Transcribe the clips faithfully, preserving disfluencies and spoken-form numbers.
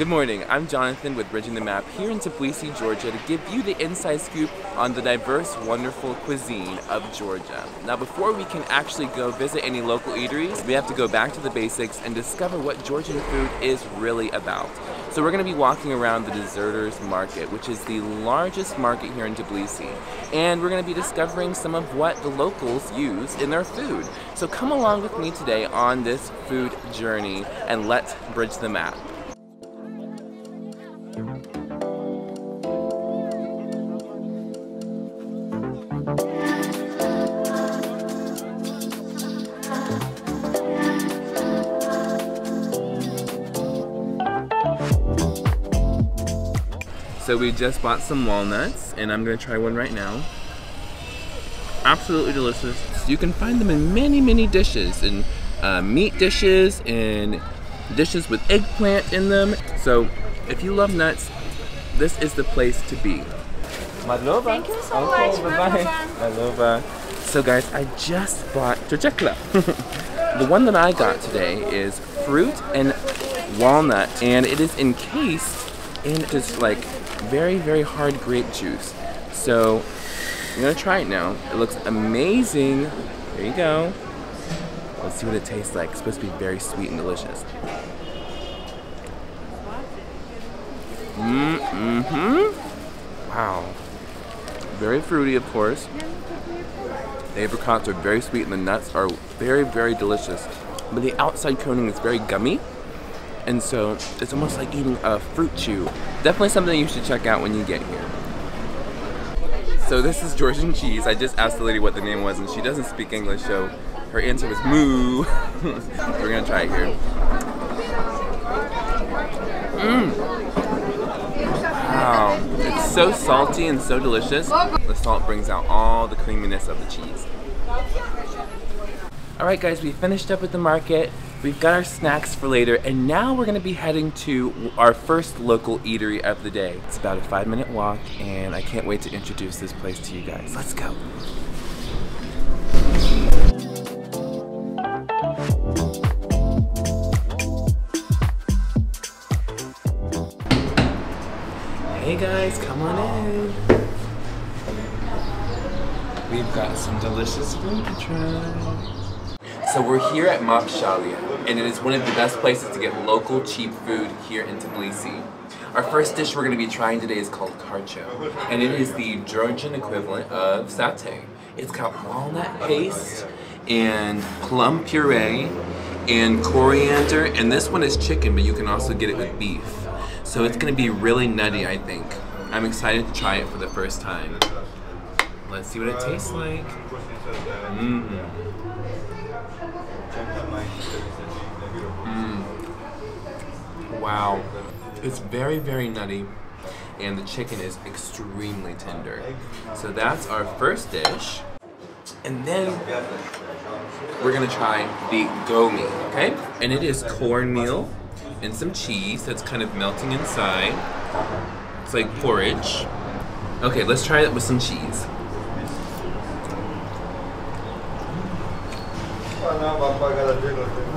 Good morning, I'm Jonathan with Bridging the Map here in Tbilisi, Georgia to give you the inside scoop on the diverse, wonderful cuisine of Georgia. Now before we can actually go visit any local eateries, we have to go back to the basics and discover what Georgian food is really about. So we're going to be walking around the Deserters Market, which is the largest market here in Tbilisi. And we're going to be discovering some of what the locals use in their food. So come along with me today on this food journey and let's bridge the map. So we just bought some walnuts, and I'm gonna try one right now. Absolutely delicious. You can find them in many, many dishes, in uh, meat dishes, in dishes with eggplant in them. So if you love nuts, this is the place to be. Madlova. Thank you so oh, much, bye-bye. Madlova. So guys, I just bought jocekla. The one that I got today is fruit and walnut, and it is encased in just like very, very hard grape juice. So I'm gonna try it now. It looks amazing. There you go. Let's see what it tastes like. It's supposed to be very sweet and delicious. Mm-hmm. Wow. Very fruity, of course. The apricots are very sweet and the nuts are very, very delicious. But the outside coating is very gummy. And so it's almost like eating a fruit chew. Definitely something you should check out when you get here. So this is Georgian cheese. I just asked the lady what the name was and she doesn't speak English, so her answer was moo. We're gonna try it here. Mm. Wow, it's so salty and so delicious. The salt brings out all the creaminess of the cheese. All right guys, we finished up at the market. We've got our snacks for later, and now we're gonna be heading to our first local eatery of the day. It's about a five minute walk, and I can't wait to introduce this place to you guys. Let's go. Hey guys, come on in. We've got some delicious food to try. So we're here at Mtskhelia, and it is one of the best places to get local cheap food here in Tbilisi. Our first dish we're going to be trying today is called Kharcho, and it is the Georgian equivalent of satay. It's got walnut paste and plum puree and coriander, and this one is chicken, but you can also get it with beef. So it's going to be really nutty, I think. I'm excited to try it for the first time. Let's see what it tastes like. Mm. Mm. Wow, it's very, very nutty, and the chicken is extremely tender. So that's our first dish, and then we're gonna try the gomi, okay? And it is cornmeal and some cheese that's kind of melting inside. It's like porridge. Okay, let's try it with some cheese.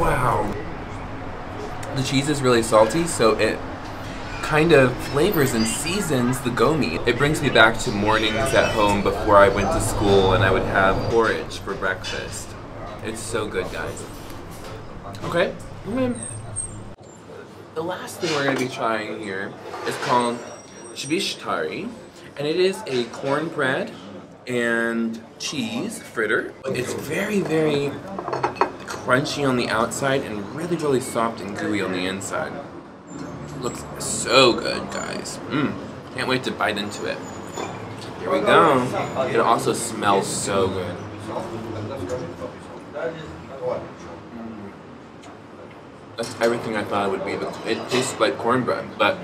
Wow. The cheese is really salty, so it kind of flavors and seasons the gomi. It brings me back to mornings at home before I went to school and I would have porridge for breakfast. It's so good, guys. Okay. The last thing we're going to be trying here is called chvishtari, and it is a cornbread and cheese fritter. It's very, very crunchy on the outside and really, really soft and gooey on the inside. Looks so good, guys. Mmm, can't wait to bite into it. Here we go. It also smells so good. Mm. That's everything I thought it would be. It tastes like cornbread, but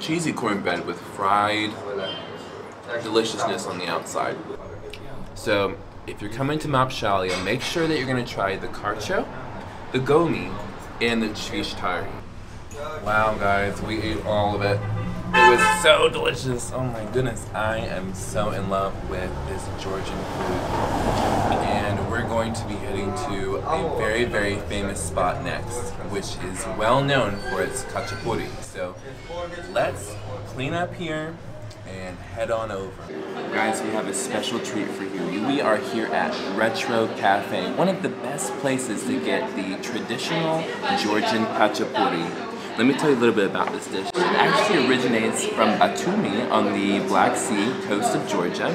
cheesy cornbread with fried deliciousness on the outside. So if you're coming to Mtskhelia, make sure that you're going to try the kharcho, the gomi, and the chvishtari. Wow guys, we ate all of it. It was so delicious. Oh my goodness, I am so in love with this Georgian food. And we're going to be heading to a very, very famous spot next, which is well known for its khachapuri. So let's clean up here and head on over. Guys, we have a special treat for you. We are here at Retro Cafe, one of the best places to get the traditional Georgian khachapuri. Let me tell you a little bit about this dish. It actually originates from Batumi on the Black Sea coast of Georgia.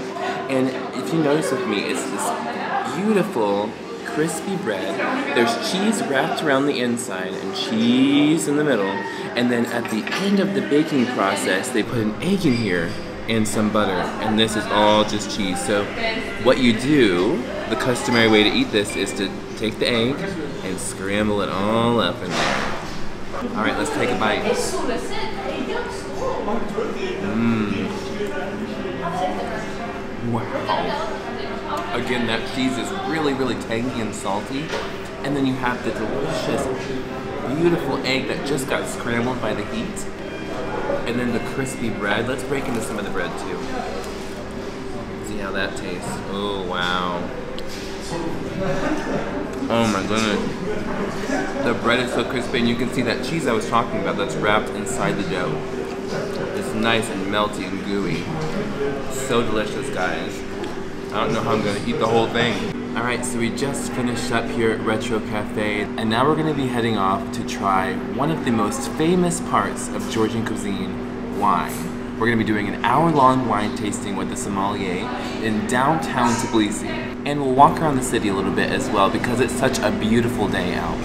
And if you notice with me, it's this beautiful, crispy bread. There's cheese wrapped around the inside and cheese in the middle. And then at the end of the baking process, they put an egg in here and some butter. And this is all just cheese. So what you do, the customary way to eat this is to take the egg and scramble it all up in there. All right, let's take a bite. Mm. Wow. Again, that cheese is really, really tangy and salty. And then you have the delicious, beautiful egg that just got scrambled by the heat. And then the crispy bread. Let's break into some of the bread, too. See how that tastes. Oh, wow. Oh my goodness. The bread is so crispy, and you can see that cheese I was talking about that's wrapped inside the dough. It's nice and melty and gooey. So delicious, guys. I don't know how I'm gonna eat the whole thing. All right, so we just finished up here at Retro Cafe, and now we're gonna be heading off to try one of the most famous parts of Georgian cuisine, wine. We're gonna be doing an hour-long wine tasting with the sommelier in downtown Tbilisi. And we'll walk around the city a little bit as well because it's such a beautiful day out.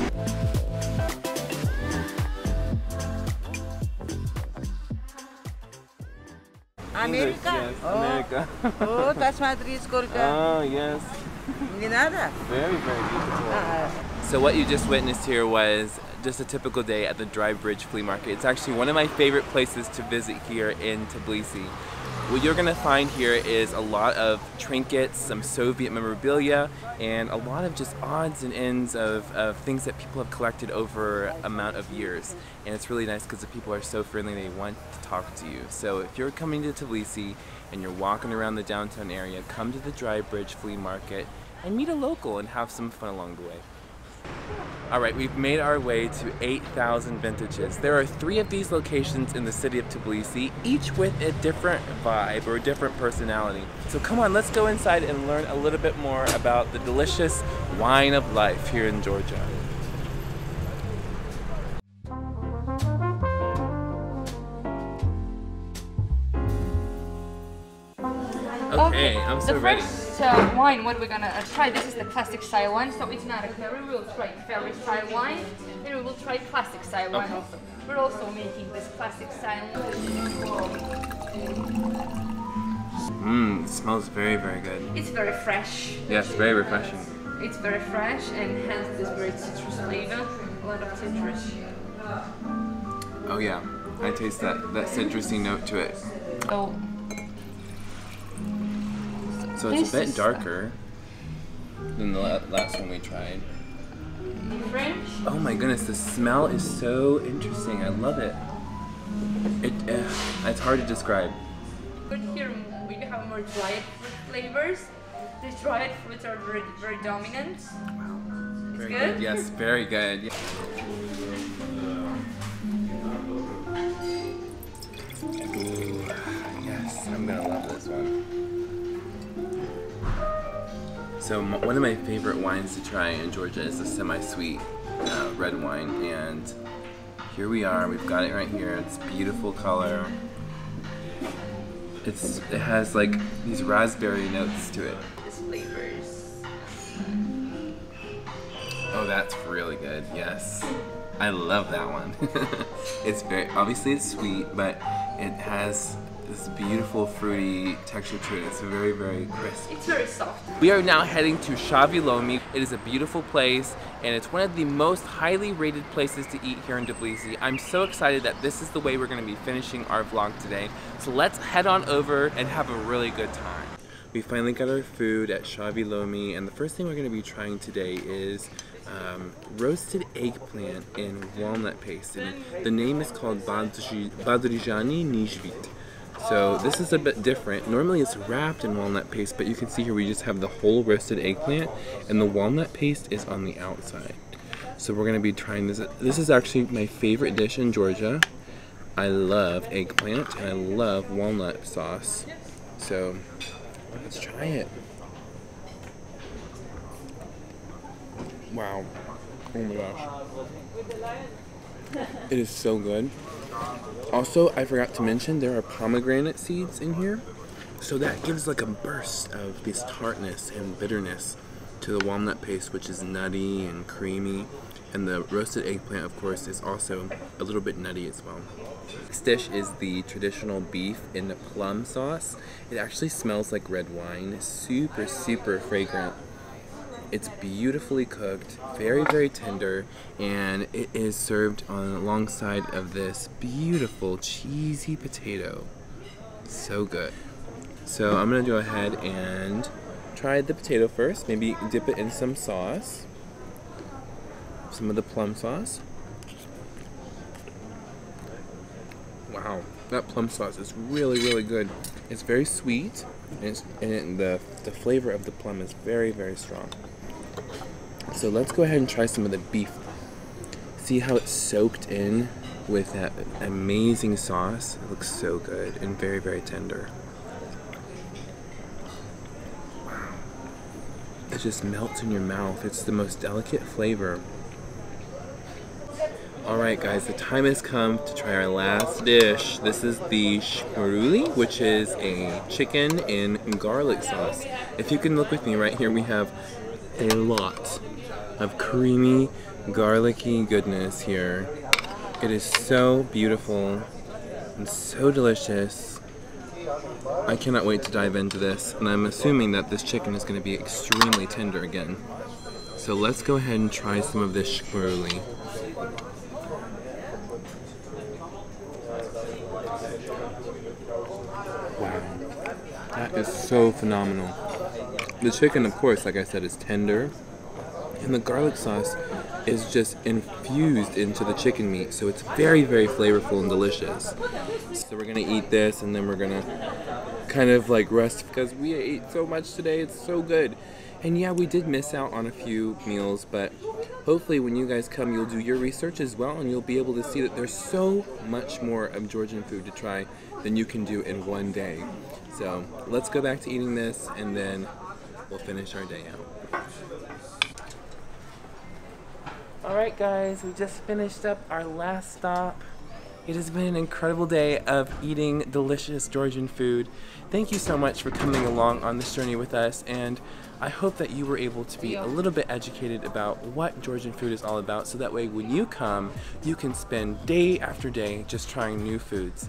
America? Yes, America. Oh, посмотри сколько. Oh, yes. Не надо? Very, very beautiful. So what you just witnessed here was just a typical day at the Dry Bridge Flea Market. It's actually one of my favorite places to visit here in Tbilisi. What you're gonna find here is a lot of trinkets, some Soviet memorabilia, and a lot of just odds and ends of, of things that people have collected over amount of years. And it's really nice because the people are so friendly, they want to talk to you. So if you're coming to Tbilisi and you're walking around the downtown area, come to the Dry Bridge Flea Market and meet a local and have some fun along the way. Alright, we've made our way to eight thousand Vintages. There are three of these locations in the city of Tbilisi, each with a different vibe or a different personality. So come on, let's go inside and learn a little bit more about the delicious wine of life here in Georgia. Okay, okay, I'm so ready. So wine, what we're gonna uh, try, this is the classic style wine, so it's not a curry, we will try curry style wine, and we will try classic style wine okay. also. We're also making this classic style wine. Mmm, it smells very, very good. It's very fresh. Yes, very refreshing. It's very fresh, and hence this very citrus flavor, a lot of citrus. Oh yeah, I taste that, that citrusy note to it. So, So it's this a bit darker than the last one we tried. French? Oh my goodness, the smell is so interesting. I love it. It uh, it's hard to describe. But here we have more dried fruit flavors. These dried fruits are very, very dominant. Wow. Very it's good? good. Yes, very good. Ooh, yes, I'm gonna love this one. So one of my favorite wines to try in Georgia is a semi-sweet uh, red wine, and here we are, we've got it right here. It's beautiful color. It's It has like these raspberry notes to it. It's flavors. Oh, that's really good, yes. I love that one. It's very, obviously it's sweet, but it has this beautiful fruity texture to it. It's very, very crisp. It's very soft. We are now heading to Shavi Lomi. It is a beautiful place, and it's one of the most highly rated places to eat here in Tbilisi. I'm so excited that this is the way we're gonna be finishing our vlog today. So let's head on over and have a really good time. We finally got our food at Shavi Lomi, and the first thing we're gonna be trying today is Um, roasted eggplant and walnut paste, and the name is called Badrijani Nijvit. So this is a bit different. Normally it's wrapped in walnut paste, but you can see here we just have the whole roasted eggplant and the walnut paste is on the outside. So we're gonna be trying this. This is actually my favorite dish in Georgia. I love eggplant and I love walnut sauce. So let's try it. Wow, oh my gosh. It is so good. Also, I forgot to mention there are pomegranate seeds in here, so that gives like a burst of this tartness and bitterness to the walnut paste, which is nutty and creamy, and the roasted eggplant, of course, is also a little bit nutty as well. This dish is the traditional beef in the plum sauce. It actually smells like red wine, super, super fragrant. It's beautifully cooked, very, very tender, and it is served on alongside of this beautiful cheesy potato. So good. So I'm gonna go ahead and try the potato first, maybe dip it in some sauce, some of the plum sauce. Wow, that plum sauce is really, really good. It's very sweet, and, it's, and the, the flavor of the plum is very, very strong. So let's go ahead and try some of the beef. See how it's soaked in with that amazing sauce? It looks so good and very, very tender. Wow. It just melts in your mouth. It's the most delicate flavor. Alright guys, the time has come to try our last dish. This is the shkmeruli, which is a chicken in garlic sauce. If you can look with me right here, we have a lot of creamy, garlicky goodness here. It is so beautiful and so delicious. I cannot wait to dive into this, and I'm assuming that this chicken is going to be extremely tender again. So let's go ahead and try some of this shkmeruli. Wow, that is so phenomenal. The chicken, of course, like I said, is tender, and the garlic sauce is just infused into the chicken meat, so it's very, very flavorful and delicious. So we're gonna eat this, and then we're gonna kind of like rest, because we ate so much today, it's so good. And yeah, we did miss out on a few meals, but hopefully when you guys come, you'll do your research as well, and you'll be able to see that there's so much more of Georgian food to try than you can do in one day. So let's go back to eating this, and then we'll finish our day out. Alright guys, we just finished up our last stop. It has been an incredible day of eating delicious Georgian food. Thank you so much for coming along on this journey with us, and I hope that you were able to be a little bit educated about what Georgian food is all about, so that way when you come, you can spend day after day just trying new foods.